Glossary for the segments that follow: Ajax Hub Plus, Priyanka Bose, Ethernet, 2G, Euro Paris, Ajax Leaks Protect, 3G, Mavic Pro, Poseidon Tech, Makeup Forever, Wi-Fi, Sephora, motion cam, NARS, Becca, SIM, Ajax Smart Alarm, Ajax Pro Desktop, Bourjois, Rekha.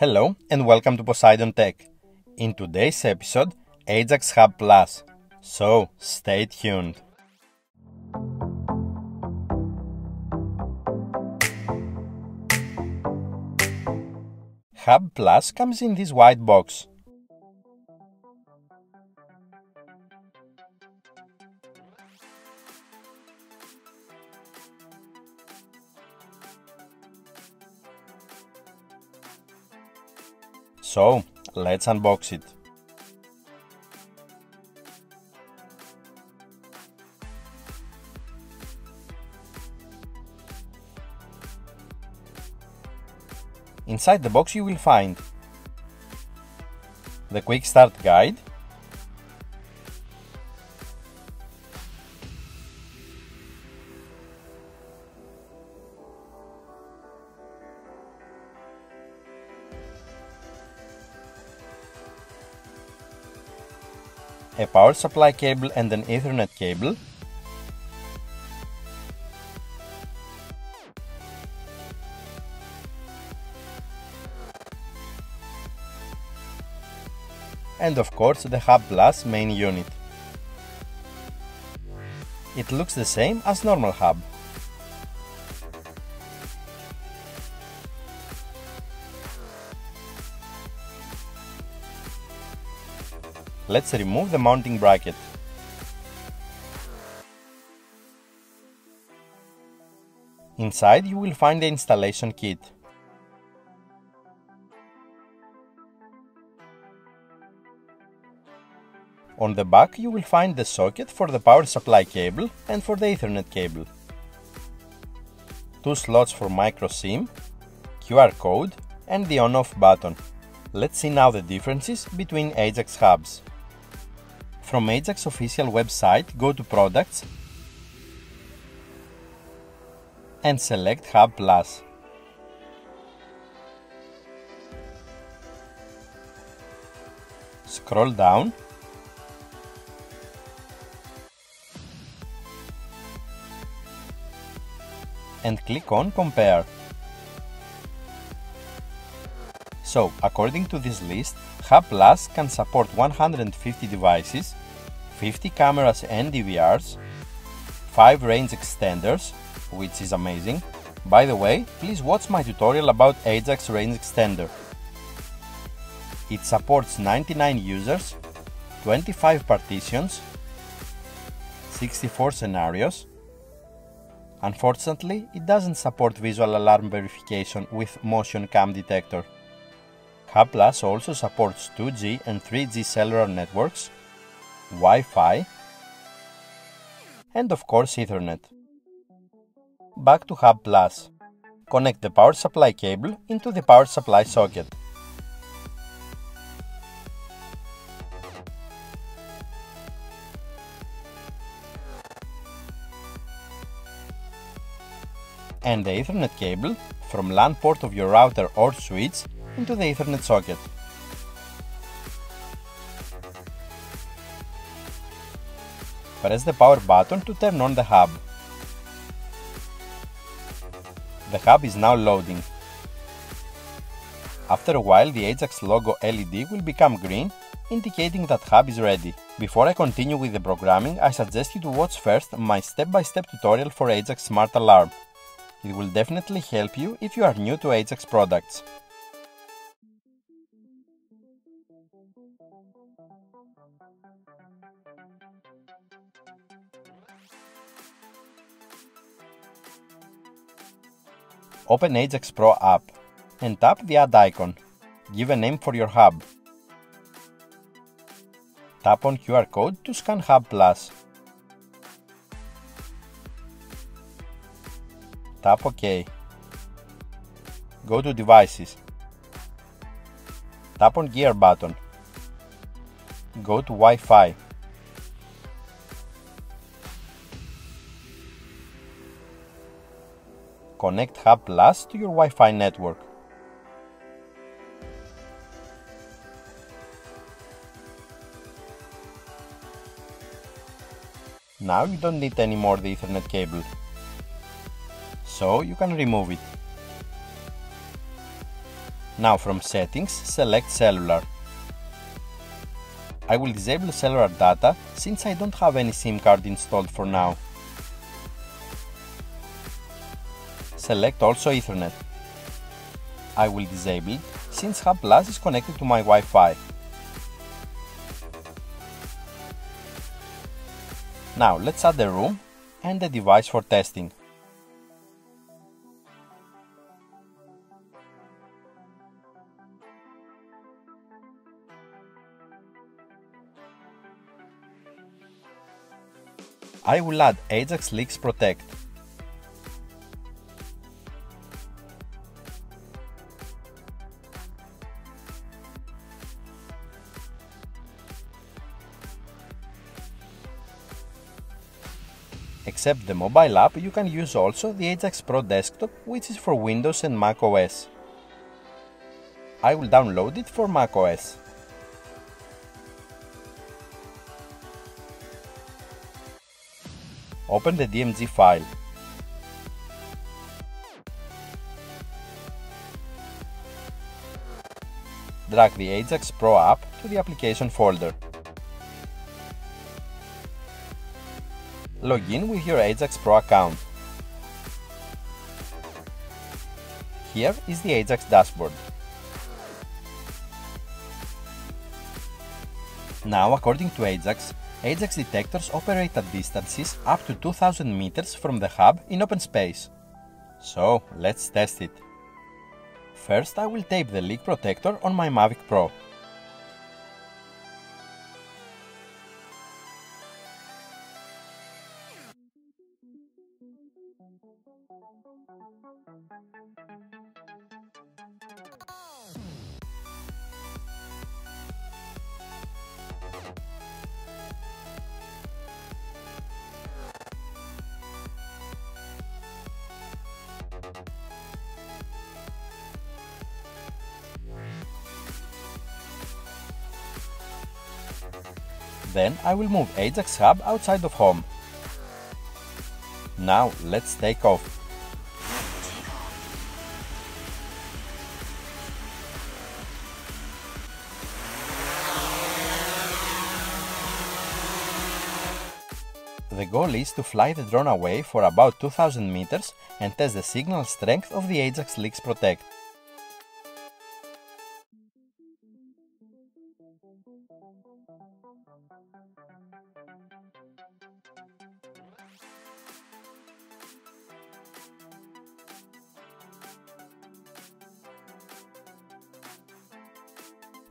Hello and welcome to Poseidon Tech. In today's episode, Ajax Hub Plus. So, stay tuned. Hub Plus comes in this white box. So, let's unbox it. Inside the box you will find the quick start guide, a power supply cable and an Ethernet cable, and of course the Hub Plus main unit. It looks the same as normal Hub. Let's remove the mounting bracket. Inside you will find the installation kit. On the back you will find the socket for the power supply cable and for the Ethernet cable, two slots for micro SIM, QR code and the on-off button. Let's see now the differences between Ajax Hubs. From Ajax official website, go to Products and select Hub Plus. Scroll down and click on Compare. So, according to this list, Hub Plus can support 150 devices, 50 cameras and DVRs, 5 range extenders, which is amazing. By the way, please watch my tutorial about Ajax range extender. It supports 99 users, 25 partitions, 64 scenarios. Unfortunately, it doesn't support visual alarm verification with motion cam detector. Hub Plus also supports 2G and 3G cellular networks, Wi-Fi and of course Ethernet. Back to Hub Plus. Connect the power supply cable into the power supply socket. And the Ethernet cable from LAN port of your router or switch into the Ethernet socket. Press the power button to turn on the hub. The hub is now loading. After a while, the Ajax logo LED will become green, indicating that hub is ready. Before I continue with the programming, I suggest you to watch first my step-by-step tutorial for Ajax Smart Alarm. It will definitely help you if you are new to Ajax products. Open Ajax Pro app and tap the Add icon. Give a name for your hub. Tap on QR code to scan Hub Plus. Tap OK. Go to Devices. Tap on Gear button. Go to Wi-Fi. Connect Hub Plus to your Wi-Fi network. Now you don't need any more the Ethernet cable, so you can remove it. Now from Settings, select Cellular. I will disable cellular data since I don't have any SIM card installed for now. Select also Ethernet. I will disable it since Hub Plus is connected to my Wi-Fi. Now let's add a room and a device for testing. I will add Ajax Leaks Protect. Except the mobile app, you can use also the Ajax Pro Desktop, which is for Windows and Mac OS. I will download it for Mac OS. Open the DMG file. Drag the Ajax Pro app to the application folder. Log in with your Ajax Pro account. Here is the Ajax dashboard. Now, according to Ajax, Ajax detectors operate at distances up to 2000 meters from the hub in open space. So, let's test it. First, I will tape the leak protector on my Mavic Pro. Then I will move Ajax Hub outside of home. Now let's take off. The goal is to fly the drone away for about 2000 meters and test the signal strength of the Ajax Leaks Protect.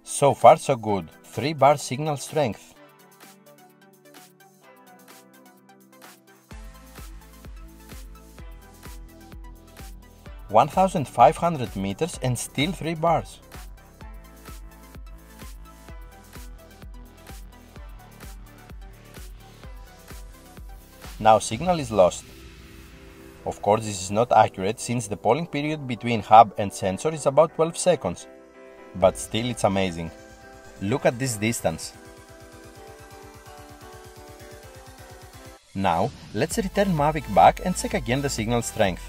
So far so good, 3 bar signal strength. – 1500 meters and still 3 bars. Now signal is lost. Of course this is not accurate since the polling period between hub and sensor is about 12 seconds. But still it's amazing. Look at this distance. Now, let's return Mavic back and check again the signal strength.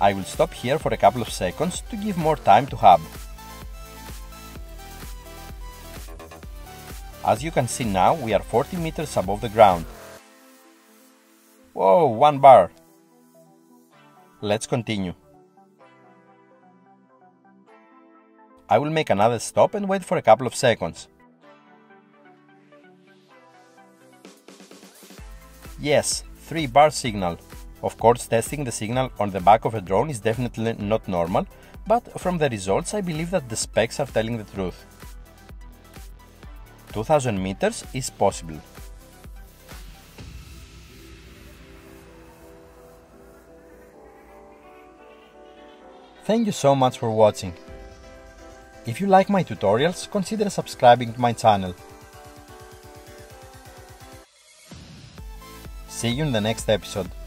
I will stop here for a couple of seconds to give more time to Hub. As you can see now, we are 40 meters above the ground. Whoa, 1 bar! Let's continue. I will make another stop and wait for a couple of seconds. Yes, 3 bar signal. Of course, testing the signal on the back of a drone is definitely not normal, but from the results I believe that the specs are telling the truth. 2000 meters is possible. Thank you so much for watching. If you like my tutorials, consider subscribing to my channel. See you in the next episode.